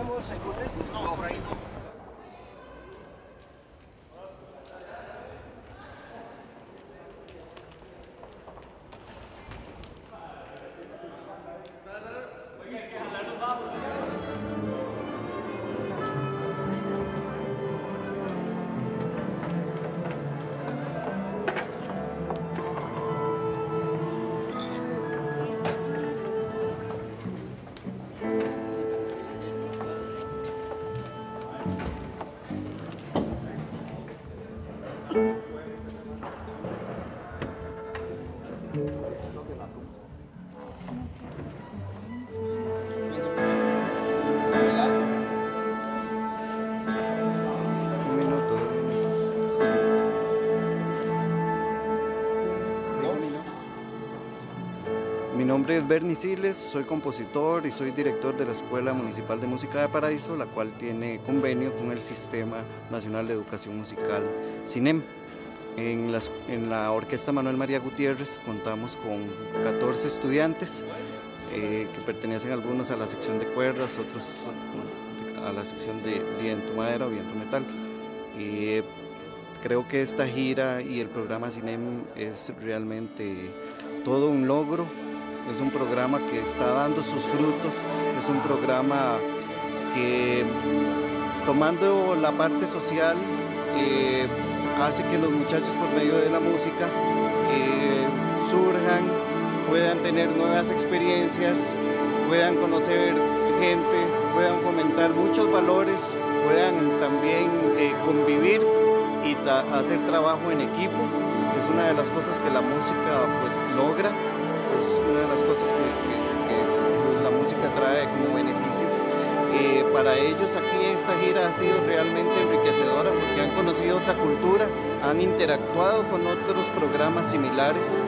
encontramos el lunes. No, por ahí no. Mi nombre es Berni Siles, soy compositor y soy director de la Escuela Municipal de Música de Paraíso, la cual tiene convenio con el Sistema Nacional de Educación Musical, SINEM. En la Orquesta Manuel María Gutiérrez contamos con 14 estudiantes que pertenecen algunos a la sección de cuerdas, otros a la sección de viento madera o viento metal. Creo que esta gira y el programa SINEM es realmente todo un logro. Es un programa que está dando sus frutos, es un programa que, tomando la parte social, hace que los muchachos por medio de la música surjan, puedan tener nuevas experiencias, puedan conocer gente, puedan fomentar muchos valores, puedan también convivir y hacer trabajo en equipo. Es una de las cosas que la música pues logra. Es una de las cosas que la música trae como beneficio. Para ellos aquí esta gira ha sido realmente enriquecedora porque han conocido otra cultura, han interactuado con otros programas similares.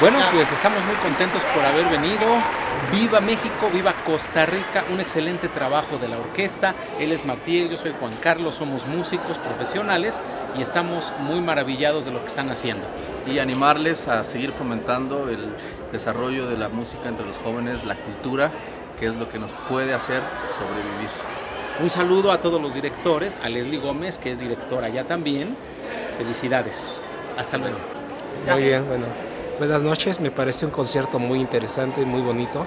Bueno, pues estamos muy contentos por haber venido. Viva México, viva Costa Rica, un excelente trabajo de la orquesta. Él es Matías, yo soy Juan Carlos, somos músicos profesionales y estamos muy maravillados de lo que están haciendo. Y animarles a seguir fomentando el desarrollo de la música entre los jóvenes, la cultura, que es lo que nos puede hacer sobrevivir. Un saludo a todos los directores, a Leslie Gómez, que es directora ya también. Felicidades. Hasta luego. Muy bien, bueno. Buenas noches, me parece un concierto muy interesante y muy bonito.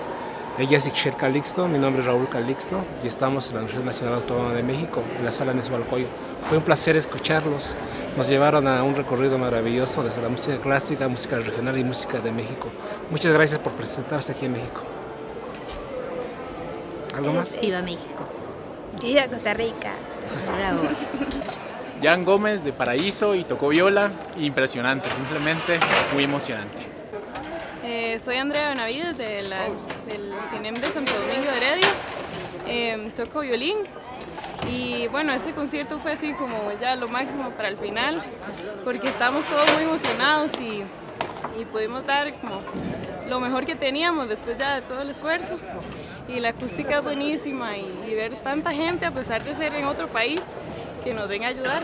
Ella es Ixher Calixto, mi nombre es Raúl Calixto y estamos en la Universidad Nacional Autónoma de México, en la Sala Netzahualcóyotl. Fue un placer escucharlos, nos llevaron a un recorrido maravilloso desde la música clásica, música regional y música de México. Muchas gracias por presentarse aquí en México. ¿Algo más? Viva México. Viva Costa Rica. Bravo. Jan Gómez de Paraíso y tocó viola, impresionante, simplemente muy emocionante. Soy Andrea Benavides del CINEM de Santo Domingo de Heredi, toco violín y bueno, este concierto fue así como ya lo máximo para el final porque estábamos todos muy emocionados y pudimos dar como lo mejor que teníamos después ya de todo el esfuerzo y la acústica es buenísima y ver tanta gente a pesar de ser en otro país que nos den a ayudar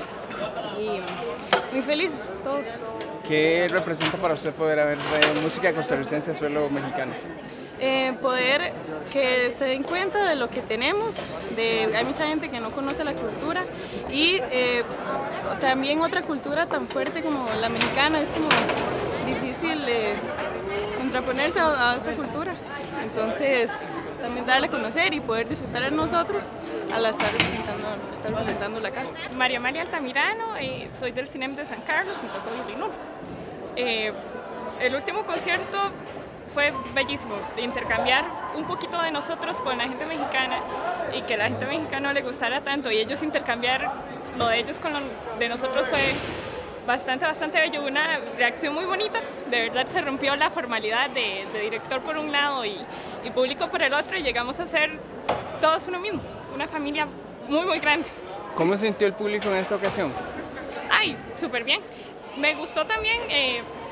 y muy felices todos. ¿Qué representa para usted poder haber música costarricense en suelo mexicano? Poder que se den cuenta de lo que tenemos, hay mucha gente que no conoce la cultura y también otra cultura tan fuerte como la mexicana, es como difícil contraponerse a esta cultura, entonces también darle a conocer y poder disfrutar a nosotros al estar presentando la cara. María María Altamirano, soy del CINEM de San Carlos y toco violín. El último concierto fue bellísimo, intercambiar un poquito de nosotros con la gente mexicana y que la gente mexicana le gustara tanto y ellos intercambiar lo de ellos con lo de nosotros fue bastante bello, una reacción muy bonita, de verdad se rompió la formalidad de director por un lado y público por el otro y llegamos a ser todos uno mismo, una familia muy grande. ¿Cómo sintió el público en esta ocasión? Ay, súper bien. Me gustó también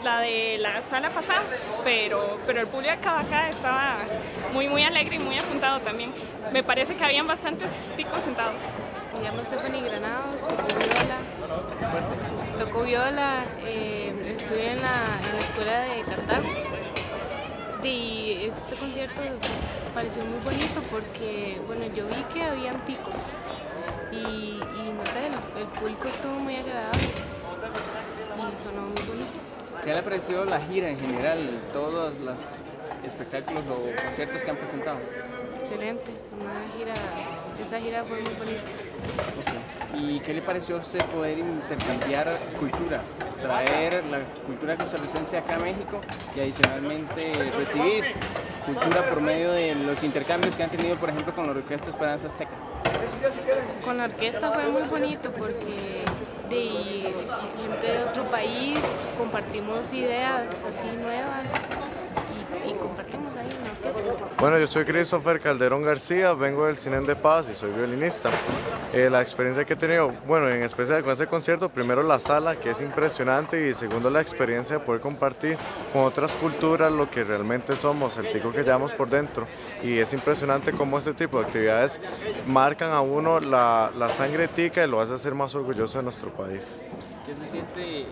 la de la sala pasada, pero el público acá estaba muy alegre y muy apuntado también. Me parece que habían bastantes ticos sentados. Me llamo Stefanie Granado, tocó viola, estuve en la escuela de Cartago y este concierto pareció muy bonito porque bueno, yo vi que habían ticos y no sé, el público estuvo muy agradable y sonó muy bonito. ¿Qué le ha parecido la gira en general, todos los espectáculos o conciertos que han presentado? Excelente, esa gira fue muy bonita. Okay. ¿Y qué le pareció a usted poder intercambiar cultura? Traer la cultura costarricense acá a México y adicionalmente recibir cultura por medio de los intercambios que han tenido, por ejemplo, con la Orquesta Esperanza Azteca. Con la orquesta fue muy bonito porque de gente de otro país compartimos ideas así nuevas y compartimos ahí en la orquesta. Bueno, yo soy Christopher Calderón García, vengo del CINEM de Paz y soy violinista. La experiencia que he tenido, bueno, en especial con este concierto, primero la sala, que es impresionante, y segundo la experiencia de poder compartir con otras culturas lo que realmente somos, el tico que llevamos por dentro. Y es impresionante cómo este tipo de actividades marcan a uno la sangre tica y lo hace ser más orgulloso de nuestro país. ¿Qué se siente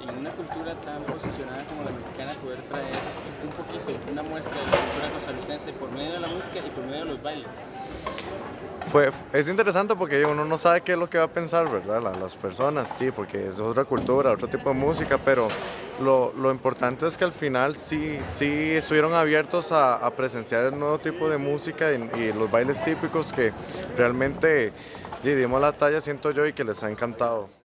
en una cultura tan posicionada como la mexicana poder traer un poquito, una muestra de la cultura costarricense por medio de la música y por medio de los bailes? Pues es interesante porque uno no sabe qué es lo que va a pensar, ¿verdad? Las personas, sí, porque es otra cultura, otro tipo de música, pero lo importante es que al final sí estuvieron abiertos a presenciar el nuevo tipo de música y los bailes típicos que realmente dimos la talla, siento yo, y que les ha encantado.